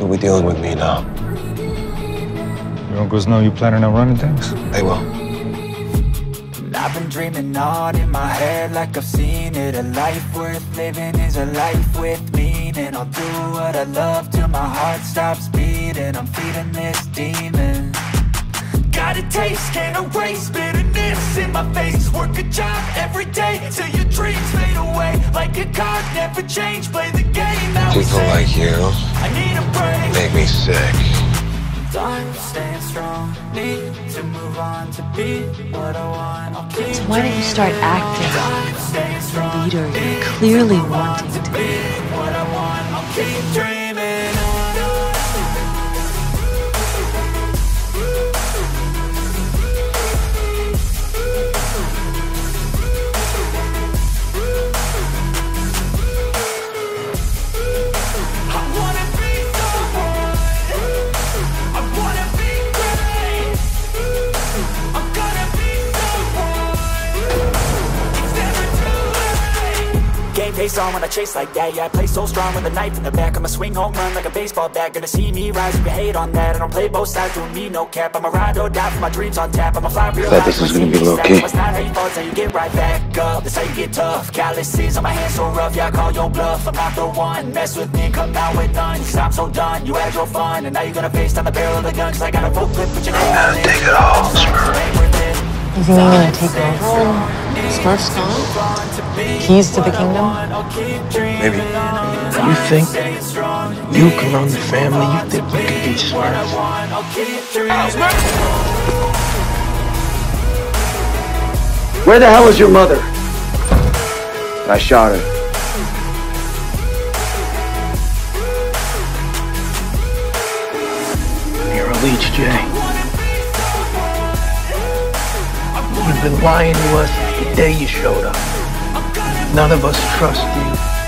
You'll be dealing with me now. Your uncles know you're planning on running things? They will. I've been dreaming on in my head like I've seen it. A life worth living is a life with meaning. I'll do what I love till my heart stops beating. I'm feeding this demon. Got a taste, can't erase bitterness in my face. Work a job every day till your dreams fade away. Like a card, never change, play the game. People like you, I need a break. Make me sick. Time staying strong, need to move on to be what I want. I'll keep. So why don't you start acting like the leader you're clearly wanting to be what I want? I'll keep dreaming pace on when I chase like that. Yeah, I play so strong with a knife in the back. I'ma swing home run like a baseball bat. Gonna see me rise, you can hate on that. I don't play both sides, doing me no cap. I'ma ride or die for my dreams on tap. I'ma fly real life. This is gonna be okay. It's not how you fall, it's how you get right back up. That's how you get tough. Calluses on my hands so rough, yeah, I call your bluff. I'm not the one, mess with me, come out with none. Cause I'm so done, you had your fun. And now you're gonna face down the barrel of the gun. Cause I got a full clip, but you know I'm gonna take it all, Smurf. Does he mean to take over? Smurf's gone? Keys to the kingdom? Maybe. You think you can run the family? You think you can be Smurf? Out, Smurf! Where the hell is your mother? I shot her. You're a leech, Jay. You've been lying to us the day you showed up. None of us trust you.